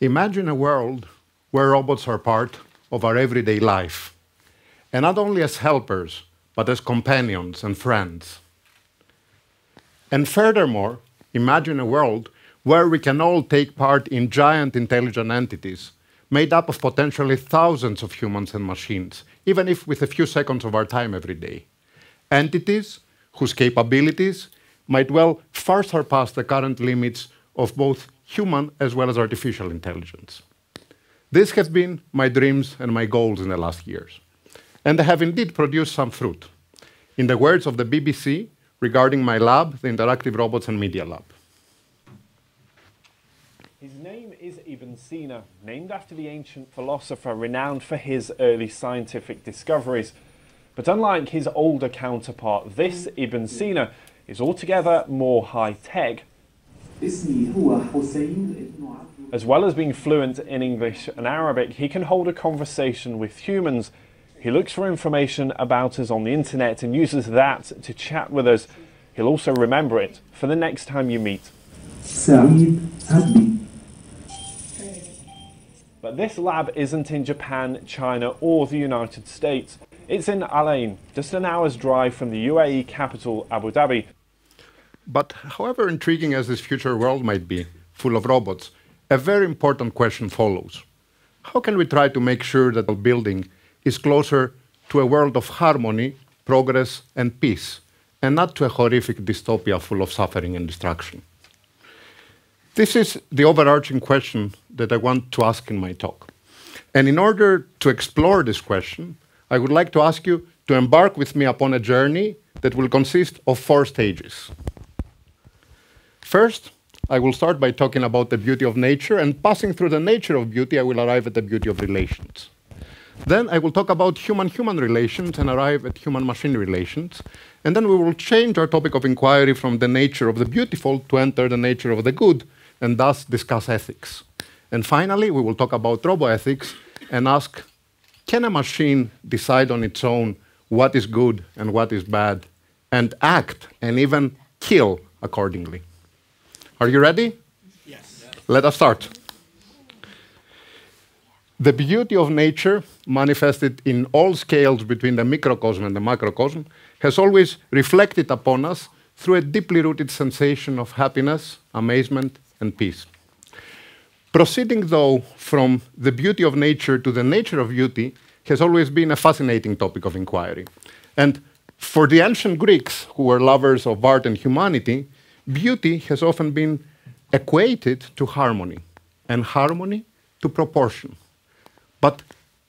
Imagine a world where robots are part of our everyday life, and not only as helpers, but as companions and friends. And furthermore, imagine a world where we can all take part in giant intelligent entities made up of potentially thousands of humans and machines, even if with a few seconds of our time every day. Entities whose capabilities might well far surpass the current limits of both human as well as artificial intelligence. These have been my dreams and my goals in the last years, and they have indeed produced some fruit. In the words of the BBC regarding my lab, the Interactive Robots and Media Lab. His name is Ibn Sina, named after the ancient philosopher renowned for his early scientific discoveries. But unlike his older counterpart, this Ibn Sina is altogether more high-tech. As well as being fluent in English and Arabic, he can hold a conversation with humans. He looks for information about us on the internet and uses that to chat with us. He'll also remember it for the next time you meet. But this lab isn't in Japan, China or the United States. It's in Al Ain, just an hour's drive from the UAE capital, Abu Dhabi. But however intriguing as this future world might be, full of robots, a very important question follows. How can we try to make sure that the building is closer to a world of harmony, progress and peace, and not to a horrific dystopia full of suffering and destruction? This is the overarching question that I want to ask in my talk. And in order to explore this question, I would like to ask you to embark with me upon a journey that will consist of four stages. First, I will start by talking about the beauty of nature, and passing through the nature of beauty, I will arrive at the beauty of relations. Then I will talk about human-human relations and arrive at human-machine relations. And then we will change our topic of inquiry from the nature of the beautiful to enter the nature of the good, and thus discuss ethics. And finally, we will talk about roboethics and ask, can a machine decide on its own what is good and what is bad, and act and even kill accordingly? Are you ready? Yes. Let us start. The beauty of nature, manifested in all scales between the microcosm and the macrocosm, has always reflected upon us through a deeply rooted sensation of happiness, amazement, and peace. Proceeding, though, from the beauty of nature to the nature of beauty has always been a fascinating topic of inquiry. And for the ancient Greeks, who were lovers of art and humanity, beauty has often been equated to harmony, and harmony to proportion. But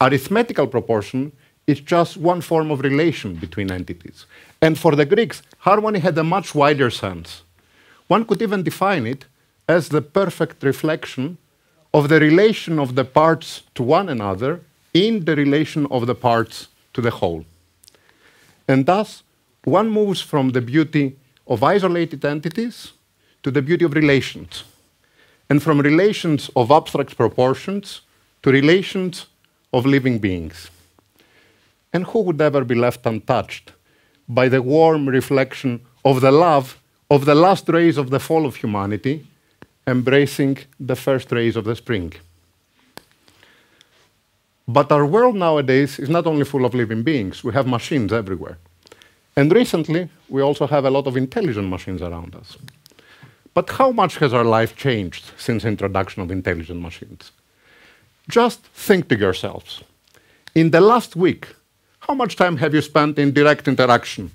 arithmetical proportion is just one form of relation between entities. And for the Greeks, harmony had a much wider sense. One could even define it as the perfect reflection of the relation of the parts to one another in the relation of the parts to the whole. And thus, one moves from the beauty of isolated entities to the beauty of relations, and from relations of abstract proportions to relations of living beings. And who would ever be left untouched by the warm reflection of the love of the last rays of the fall of humanity, embracing the first rays of the spring? But our world nowadays is not only full of living beings, we have machines everywhere. And recently, we also have a lot of intelligent machines around us. But how much has our life changed since the introduction of intelligent machines? Just think to yourselves. In the last week, how much time have you spent in direct interaction,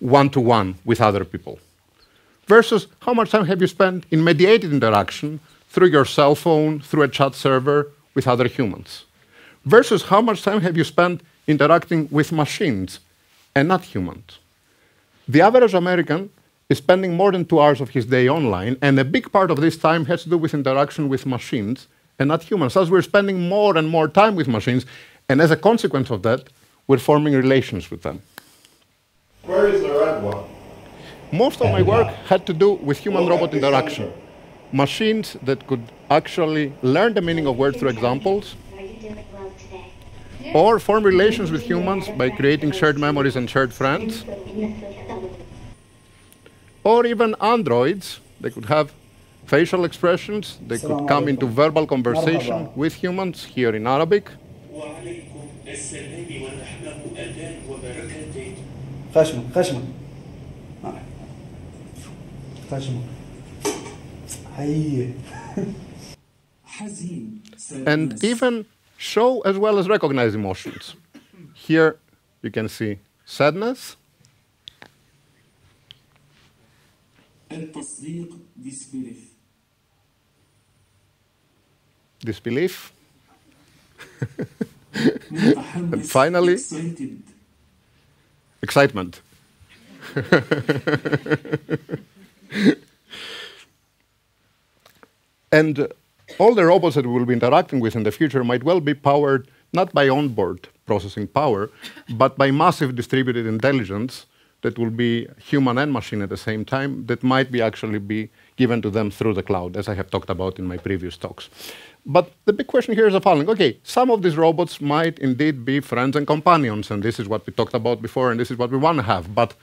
one-to-one, with other people? Versus how much time have you spent in mediated interaction through your cell phone, through a chat server, with other humans? Versus how much time have you spent interacting with machines and not humans? The average American is spending more than 2 hours of his day online, and a big part of this time has to do with interaction with machines and not humans. Thus, we're spending more and more time with machines, and as a consequence of that, we're forming relations with them. Where is the red one? Most of my work had to do with human-robot interaction. Machines that could actually learn the meaning of words through examples, or form relations with humans by creating shared memories and shared friends, or even androids that could have facial expressions. They could come into verbal conversation with humans here in Arabic. And even show as well as recognize emotions. Here you can see sadness. Disbelief. And finally, excitement. And all the robots that we will be interacting with in the future might well be powered not by onboard processing power, but by massive distributed intelligence that will be human and machine at the same time, that might be actually be given to them through the cloud, as I have talked about in my previous talks. But the big question here is the following. Okay, some of these robots might indeed be friends and companions, and this is what we talked about before, and this is what we want to have. But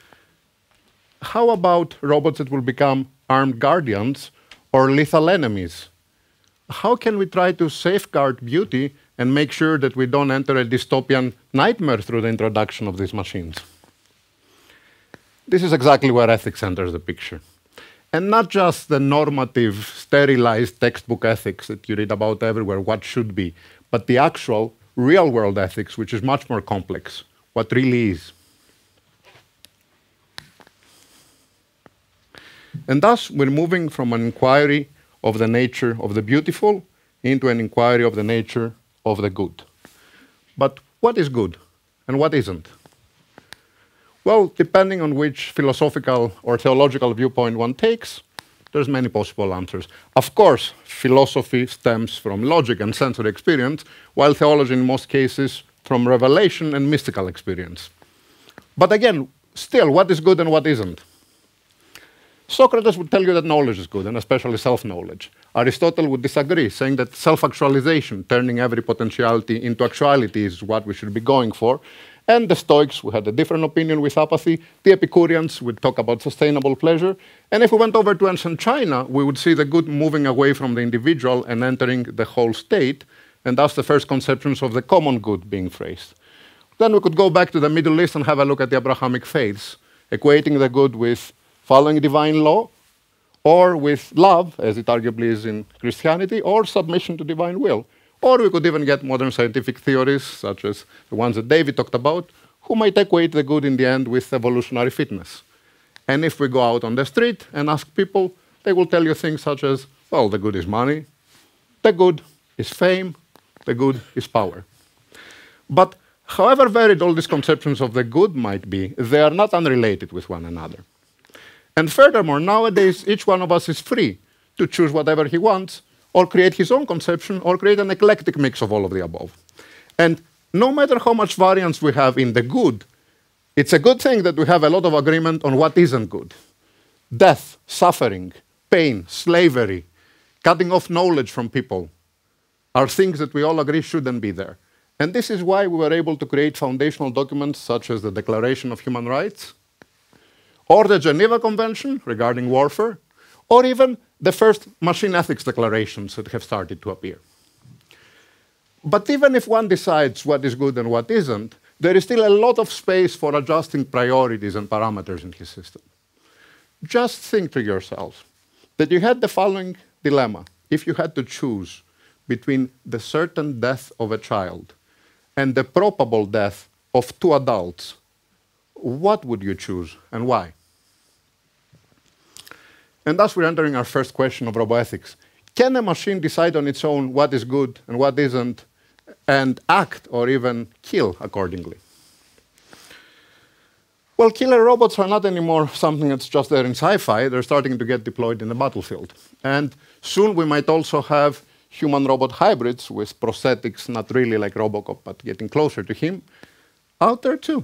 how about robots that will become armed guardians or lethal enemies? How can we try to safeguard beauty and make sure that we don't enter a dystopian nightmare through the introduction of these machines? This is exactly where ethics enters the picture. And not just the normative, sterilized textbook ethics that you read about everywhere, what should be, but the actual real-world ethics, which is much more complex, what really is. And thus, we're moving from an inquiry of the nature of the beautiful into an inquiry of the nature of the good. But what is good and what isn't? Well, depending on which philosophical or theological viewpoint one takes, there's many possible answers. Of course, philosophy stems from logic and sensory experience, while theology in most cases from revelation and mystical experience. But again, still, what is good and what isn't? Socrates would tell you that knowledge is good, and especially self-knowledge. Aristotle would disagree, saying that self-actualization, turning every potentiality into actuality, is what we should be going for. And the Stoics, who had a different opinion with apathy. The Epicureans would talk about sustainable pleasure. And if we went over to ancient China, we would see the good moving away from the individual and entering the whole state, and thus the first conceptions of the common good being phrased. Then we could go back to the Middle East and have a look at the Abrahamic faiths, equating the good with following divine law, or with love, as it arguably is in Christianity, or submission to divine will. Or we could even get modern scientific theories, such as the ones that David talked about, who might equate the good in the end with evolutionary fitness. And if we go out on the street and ask people, they will tell you things such as, well, the good is money, the good is fame, the good is power. But however varied all these conceptions of the good might be, they are not unrelated with one another. And furthermore, nowadays, each one of us is free to choose whatever he wants, or create his own conception, or create an eclectic mix of all of the above. And no matter how much variance we have in the good, it's a good thing that we have a lot of agreement on what isn't good. Death, suffering, pain, slavery, cutting off knowledge from people are things that we all agree shouldn't be there. And this is why we were able to create foundational documents such as the Declaration of Human Rights, or the Geneva Convention regarding warfare, or even the first machine ethics declarations that have started to appear. But even if one decides what is good and what isn't, there is still a lot of space for adjusting priorities and parameters in his system. Just think to yourself that you had the following dilemma. If you had to choose between the certain death of a child and the probable death of two adults, what would you choose and why? And thus we're entering our first question of roboethics. Can a machine decide on its own what is good and what isn't, and act or even kill accordingly? Well, killer robots are not anymore something that's just there in sci-fi. They're starting to get deployed in the battlefield. And soon we might also have human-robot hybrids with prosthetics, not really like Robocop, but getting closer to him, out there too.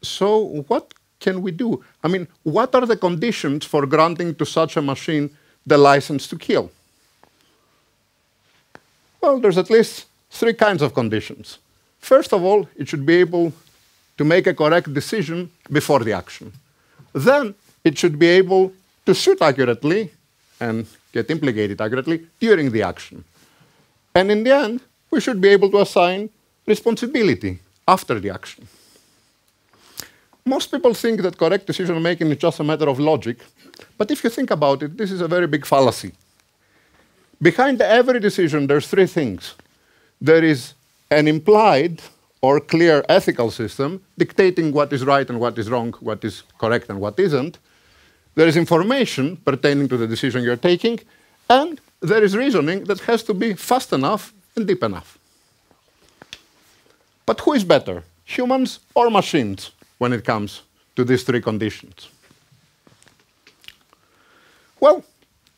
So what can we do? I mean, what are the conditions for granting to such a machine the license to kill? Well, there's at least three kinds of conditions. First of all, it should be able to make a correct decision before the action. Then, it should be able to shoot accurately and get implicated accurately during the action. And in the end, we should be able to assign responsibility after the action. Most people think that correct decision-making is just a matter of logic, but if you think about it, this is a very big fallacy. Behind every decision, there's three things. There is an implied or clear ethical system dictating what is right and what is wrong, what is correct and what isn't. There is information pertaining to the decision you're taking, and there is reasoning that has to be fast enough and deep enough. But who is better, humans or machines, when it comes to these three conditions? Well,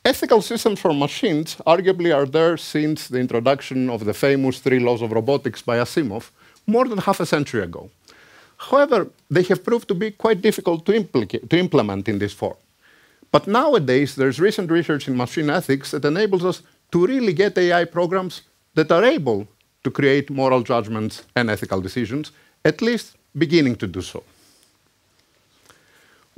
ethical systems for machines arguably are there since the introduction of the famous three laws of robotics by Asimov more than half a century ago. However, they have proved to be quite difficult to implement in this form. But nowadays, there's recent research in machine ethics that enables us to really get AI programs that are able to create moral judgments and ethical decisions, at least beginning to do so.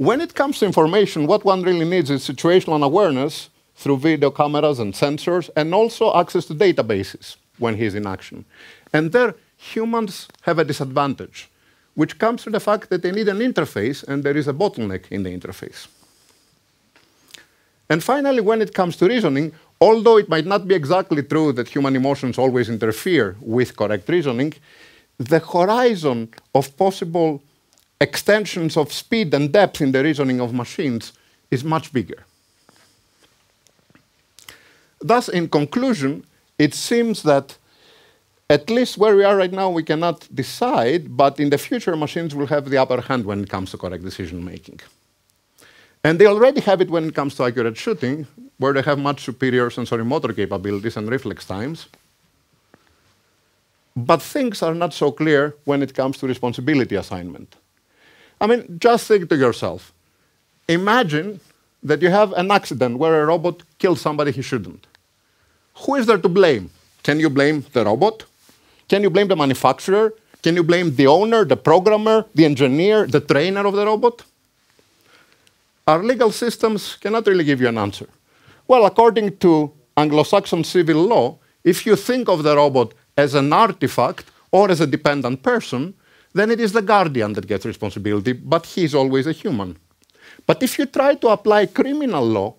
When it comes to information, what one really needs is situational awareness through video cameras and sensors, and also access to databases when he is in action. And there, humans have a disadvantage, which comes from the fact that they need an interface, and there is a bottleneck in the interface. And finally, when it comes to reasoning, although it might not be exactly true that human emotions always interfere with correct reasoning, the horizon of possible extensions of speed and depth in the reasoning of machines is much bigger. Thus, in conclusion, it seems that at least where we are right now, we cannot decide, but in the future, machines will have the upper hand when it comes to correct decision-making. And they already have it when it comes to accurate shooting, where they have much superior sensory-motor capabilities and reflex times. But things are not so clear when it comes to responsibility assignment. I mean, just think to yourself. Imagine that you have an accident where a robot kills somebody he shouldn't. Who is there to blame? Can you blame the robot? Can you blame the manufacturer? Can you blame the owner, the programmer, the engineer, the trainer of the robot? Our legal systems cannot really give you an answer. Well, according to Anglo-Saxon civil law, if you think of the robot as an artifact or as a dependent person, then it is the guardian that gets responsibility, but he is always a human. But if you try to apply criminal law,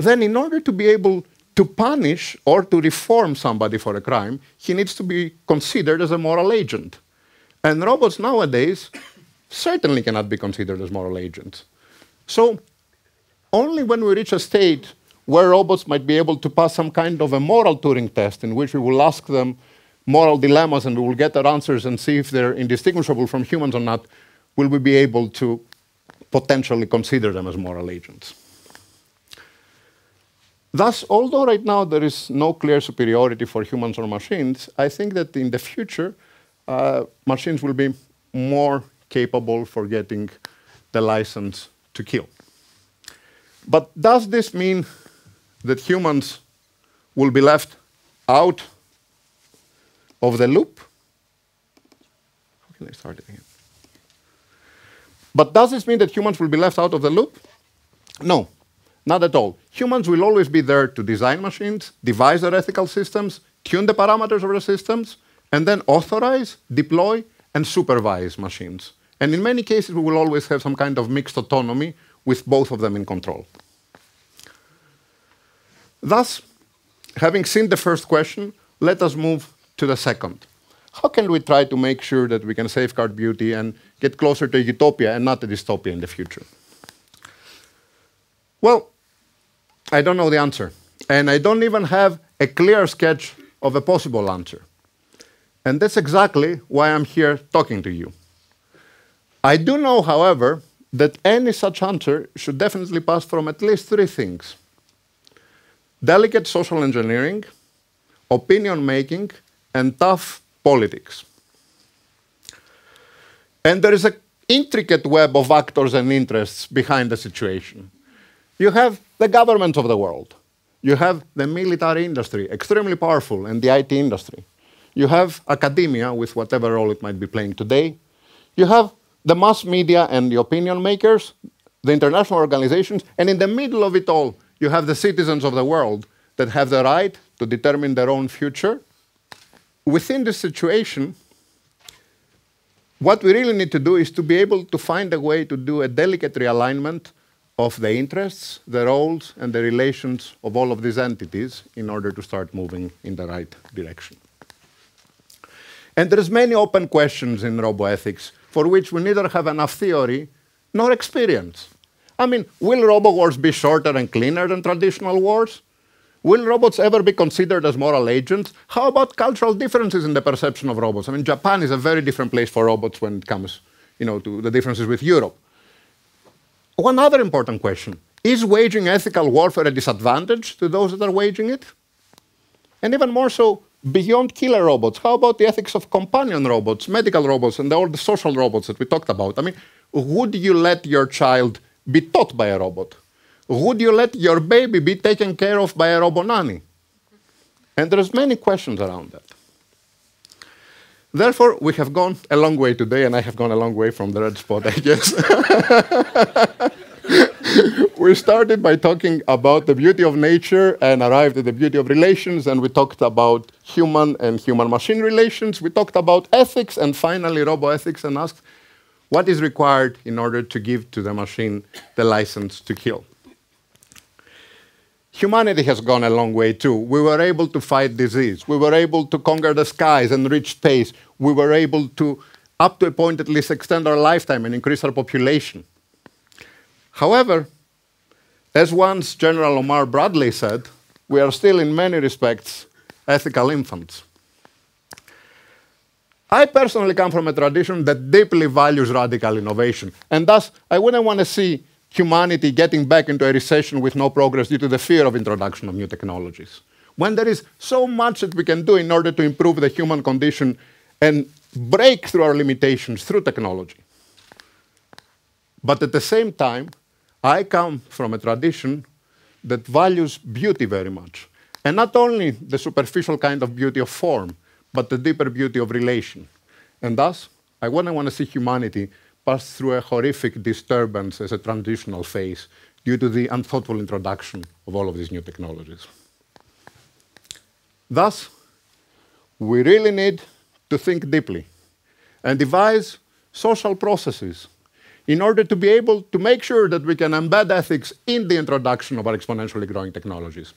then in order to be able to punish or to reform somebody for a crime, he needs to be considered as a moral agent. And robots nowadays certainly cannot be considered as moral agents. So only when we reach a state where robots might be able to pass some kind of a moral Turing test in which we will ask them moral dilemmas and we will get our answers and see if they're indistinguishable from humans or not, will we be able to potentially consider them as moral agents. Thus, although right now there is no clear superiority for humans or machines, I think that in the future, machines will be more capable for getting the license to kill. But does this mean that humans will be left out of the loop? How can I start it again? But does this mean that humans will be left out of the loop? No, not at all. Humans will always be there to design machines, devise their ethical systems, tune the parameters of the systems, and then authorize, deploy, and supervise machines. And in many cases, we will always have some kind of mixed autonomy with both of them in control. Thus, having seen the first question, let us move to the second. How can we try to make sure that we can safeguard beauty and get closer to utopia and not a dystopia in the future? Well, I don't know the answer, and I don't even have a clear sketch of a possible answer. And that's exactly why I'm here talking to you. I do know, however, that any such answer should definitely pass from at least three things: delicate social engineering, opinion-making, and tough politics. And there is an intricate web of actors and interests behind the situation. You have the governments of the world. You have the military industry, extremely powerful, and the IT industry. You have academia, with whatever role it might be playing today. You have the mass media and the opinion makers, the international organizations, and in the middle of it all, you have the citizens of the world that have the right to determine their own future. Within this situation, what we really need to do is to be able to find a way to do a delicate realignment of the interests, the roles, and the relations of all of these entities in order to start moving in the right direction. And there's many open questions in roboethics for which we neither have enough theory nor experience. I mean, will robo wars be shorter and cleaner than traditional wars? Will robots ever be considered as moral agents? How about cultural differences in the perception of robots? I mean, Japan is a very different place for robots when it comes, to the differences with Europe. One other important question, is waging ethical warfare a disadvantage to those that are waging it? And even more so, beyond killer robots, how about the ethics of companion robots, medical robots, and all the social robots that we talked about? I mean, would you let your child be taught by a robot? Would you let your baby be taken care of by a robo-nanny? And there's many questions around that. Therefore, we have gone a long way today, and I have gone a long way from the red spot, I guess. We started by talking about the beauty of nature and arrived at the beauty of relations, and we talked about human and human-machine relations. We talked about ethics, and finally roboethics, and asked what is required in order to give to the machine the license to kill. Humanity has gone a long way too. We were able to fight disease. We were able to conquer the skies and reach space. We were able to, up to a point at least, extend our lifetime and increase our population. However, as once General Omar Bradley said, we are still in many respects ethical infants. I personally come from a tradition that deeply values radical innovation, and thus I wouldn't want to see humanity getting back into a recession with no progress due to the fear of introduction of new technologies, when there is so much that we can do in order to improve the human condition and break through our limitations through technology. But at the same time, I come from a tradition that values beauty very much, and not only the superficial kind of beauty of form, but the deeper beauty of relation. And thus, I wouldn't want to see humanity passed through a horrific disturbance as a transitional phase due to the unthoughtful introduction of all of these new technologies. Thus, we really need to think deeply and devise social processes in order to be able to make sure that we can embed ethics in the introduction of our exponentially growing technologies.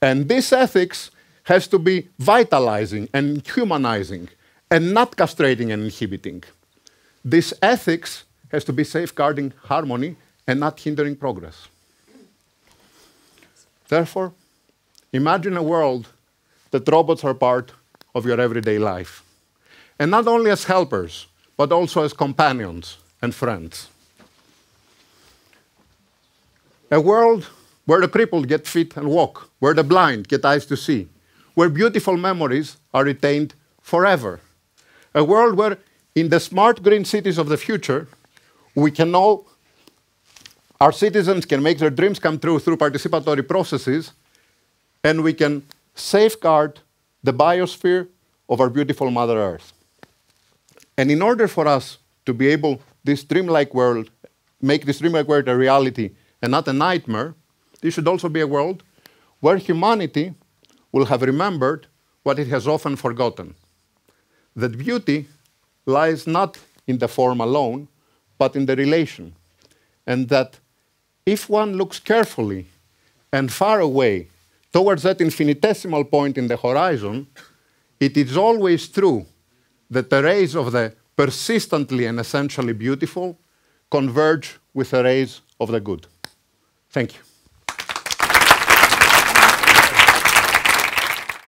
And this ethics has to be vitalizing and humanizing and not castrating and inhibiting. This ethics has to be safeguarding harmony and not hindering progress. Therefore, imagine a world that robots are part of your everyday life, and not only as helpers, but also as companions and friends. A world where the crippled get fit and walk, where the blind get eyes to see, where beautiful memories are retained forever. A world where in the smart green cities of the future, our citizens can make their dreams come true through participatory processes, and we can safeguard the biosphere of our beautiful Mother Earth. And in order for us to be able make this dreamlike world a reality and not a nightmare, this should also be a world where humanity will have remembered what it has often forgotten, that beauty lies not in the form alone, but in the relation. And that if one looks carefully and far away towards that infinitesimal point in the horizon, it is always true that the rays of the persistently and essentially beautiful converge with the rays of the good. Thank you.